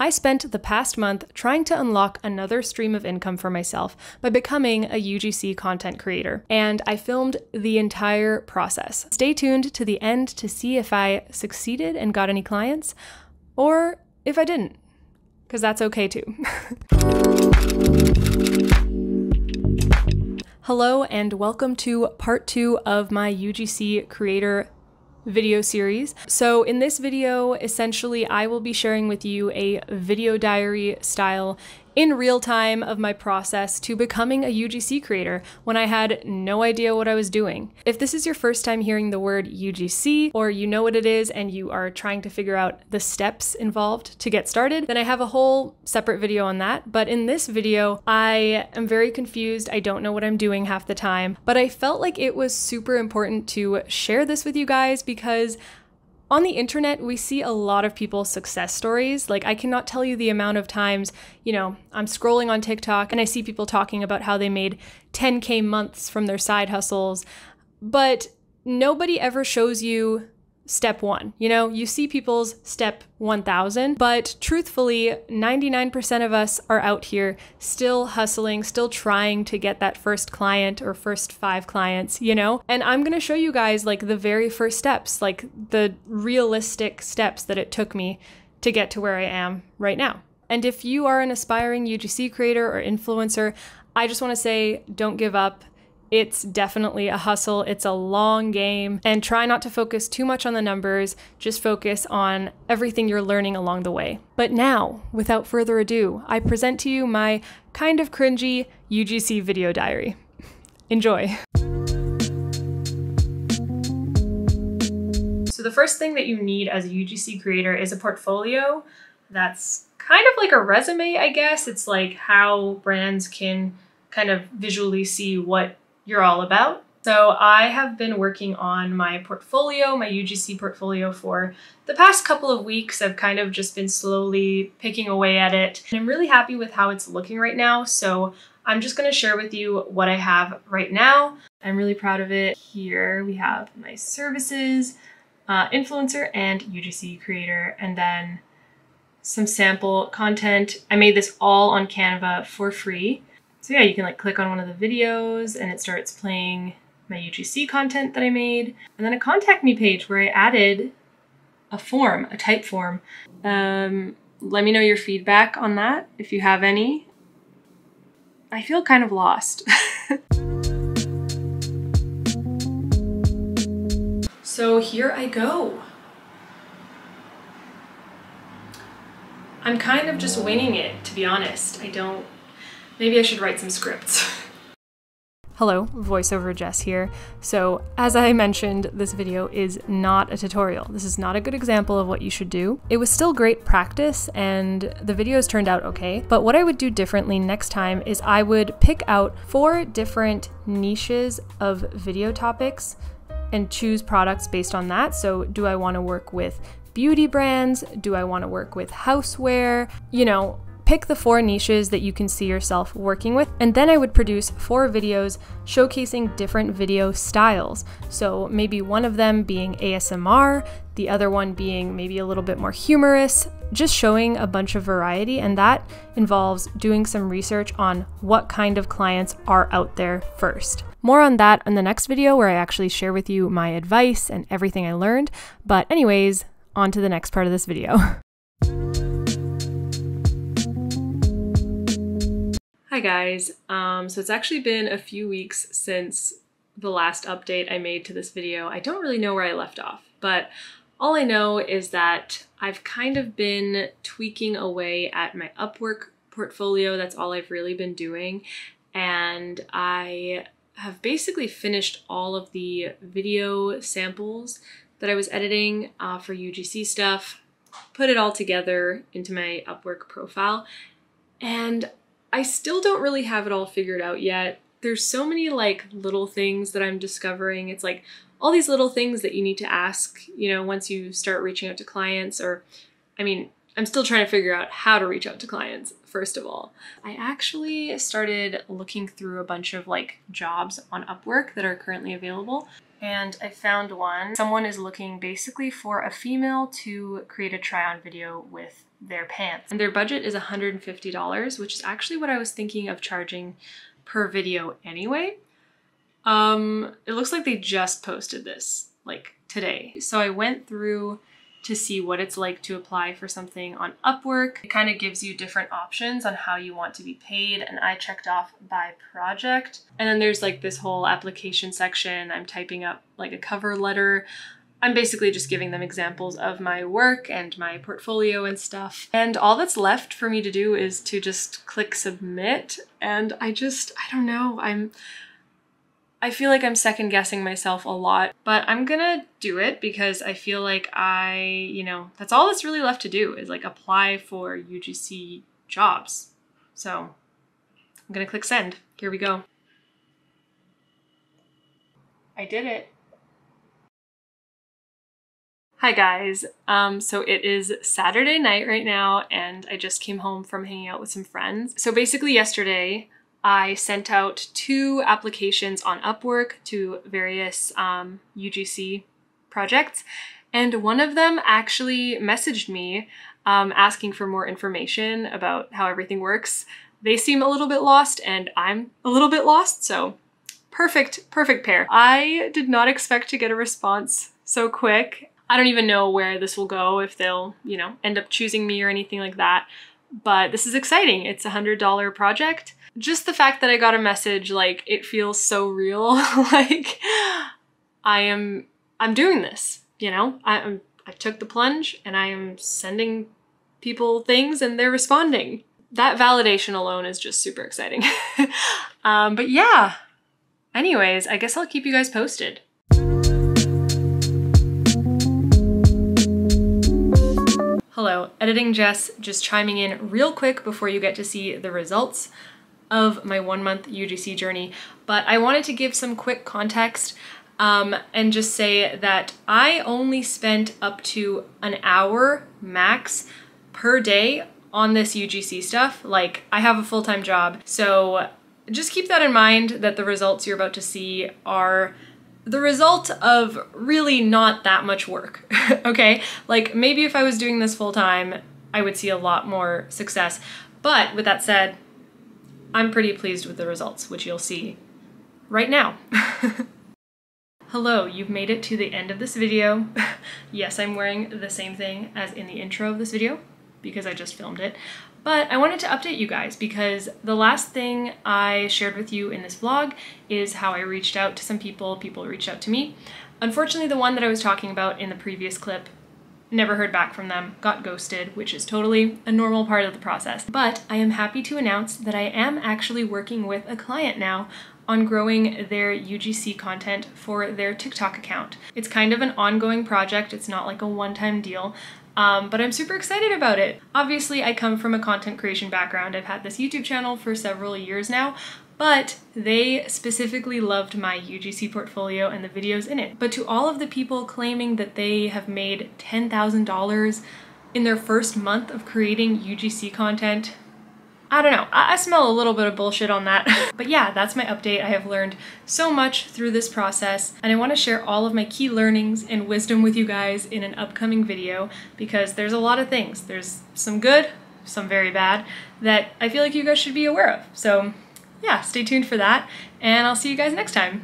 I spent the past month trying to unlock another stream of income for myself by becoming a UGC content creator, and I filmed the entire process. Stay tuned to the end to see if I succeeded and got any clients, or if I didn't, because that's okay too. Hello and welcome to part 2 of my UGC creator video series. So in this video, essentially, I will be sharing with you a video diary style in real time of my process to becoming a UGC creator when I had no idea what I was doing. If this is your first time hearing the word UGC, or you know what it is and you are trying to figure out the steps involved to get started, then I have a whole separate video on that. But in this video, I am very confused. I don't know what I'm doing half the time, but I felt like it was super important to share this with you guys because on the internet, we see a lot of people's success stories. Like, I cannot tell you the amount of times, you know, I'm scrolling on TikTok and I see people talking about how they made 10K months from their side hustles, but nobody ever shows you step one. You know, you see people's step 1000, but truthfully, 99% of us are out here still hustling, still trying to get that first client or first 5 clients, you know? And I'm gonna show you guys like the very first steps, like the realistic steps that it took me to get to where I am right now. And if you are an aspiring UGC creator or influencer, I just wanna say, don't give up. It's definitely a hustle. It's a long game, and try not to focus too much on the numbers. Just focus on everything you're learning along the way. But now, without further ado, I present to you my kind of cringy UGC video diary. Enjoy. So the first thing that you need as a UGC creator is a portfolio. That's kind of like a resume, I guess. It's like how brands can kind of visually see what you're all about. So I have been working on my portfolio, my UGC portfolio, for the past couple of weeks. I've kind of just been slowly picking away at it, and I'm really happy with how it's looking right now. So I'm just gonna share with you what I have right now. I'm really proud of it. Here we have my services, influencer and UGC creator, and then some sample content. I made this all on Canva for free. So yeah, you can like click on one of the videos and it starts playing my UGC content that I made. And then a contact me page where I added a form, a type form. Let me know your feedback on that if you have any. I feel kind of lost. So here I go. I'm kind of just winging it, to be honest. Maybe I should write some scripts. Hello, voiceover Jess here. So as I mentioned, this video is not a tutorial. This is not a good example of what you should do. It was still great practice and the videos turned out okay, but what I would do differently next time is I would pick out 4 different niches of video topics and choose products based on that. So do I wanna work with beauty brands? Do I wanna work with houseware? You know, pick the 4 niches that you can see yourself working with, and then I would produce 4 videos showcasing different video styles. So maybe one of them being ASMR, the other one being maybe a little bit more humorous, just showing a bunch of variety, and that involves doing some research on what kind of clients are out there first. More on that in the next video where I actually share with you my advice and everything I learned, but anyways, on to the next part of this video. Hi guys, so it's actually been a few weeks since the last update I made to this video. I don't really know where I left off, but all I know is that I've kind of been tweaking away at my Upwork portfolio. That's all I've really been doing. And I have basically finished all of the video samples that I was editing for UGC stuff, put it all together into my Upwork profile, and I still don't really have it all figured out yet. There's so many like little things that I'm discovering. It's like all these little things that you need to ask, you know, once you start reaching out to clients, or, I mean, I'm still trying to figure out how to reach out to clients, first of all. I actually started looking through a bunch of like jobs on Upwork that are currently available. and I found one. Someone is looking basically for a female to create a try-on video with their pants. And their budget is $150, which is actually what I was thinking of charging per video anyway. It looks like they just posted this, like today. So I went through to see what it's like to apply for something on Upwork. It kind of gives you different options on how you want to be paid, and I checked off by project. And then there's like this whole application section. I'm typing up like a cover letter. I'm basically just giving them examples of my work and my portfolio and stuff. And all that's left for me to do is to just click submit. And I don't know, I feel like I'm second guessing myself a lot, but I'm gonna do it because I feel like that's all that's really left to do is like apply for UGC jobs. So I'm gonna click send. Here we go. I did it. Hi guys, so it is Saturday night right now and I just came home from hanging out with some friends. So basically yesterday I sent out 2 applications on Upwork to various UGC projects, and one of them actually messaged me asking for more information about how everything works. They seem a little bit lost and I'm a little bit lost, so perfect pair. I did not expect to get a response so quick. I don't even know where this will go, if they'll, end up choosing me or anything like that. But this is exciting. It's a $100 project. Just the fact that I got a message, like, it feels so real. Like I'm doing this, I took the plunge and I am sending people things and they're responding. That validation alone is just super exciting. But yeah, anyways, I guess I'll keep you guys posted. Hello, Editing Jess, just chiming in real quick before you get to see the results of my 1-month UGC journey. But I wanted to give some quick context and just say that I only spent up to an hour max per day on this UGC stuff. Like, I have a full-time job, so just keep that in mind, that the results you're about to see are the result of really not that much work, okay? Like, maybe if I was doing this full time, I would see a lot more success. But with that said, I'm pretty pleased with the results, which you'll see right now. Hello, you've made it to the end of this video. Yes, I'm wearing the same thing as in the intro of this video because I just filmed it. But I wanted to update you guys because the last thing I shared with you in this vlog is how I reached out to some people, people reached out to me. Unfortunately, the one that I was talking about in the previous clip, never heard back from them, got ghosted, which is totally a normal part of the process. But I am happy to announce that I am actually working with a client now on growing their UGC content for their TikTok account. It's kind of an ongoing project, it's not like a one-time deal. But I'm super excited about it. Obviously, I come from a content creation background. I've had this YouTube channel for several years now, but they specifically loved my UGC portfolio and the videos in it. But to all of the people claiming that they have made $10,000 in their first month of creating UGC content, I don't know, I smell a little bit of bullshit on that. But yeah, that's my update. I have learned so much through this process, and I want to share all of my key learnings and wisdom with you guys in an upcoming video because there's a lot of things. There's some good, some very bad, that I feel like you guys should be aware of. So yeah, stay tuned for that, and I'll see you guys next time.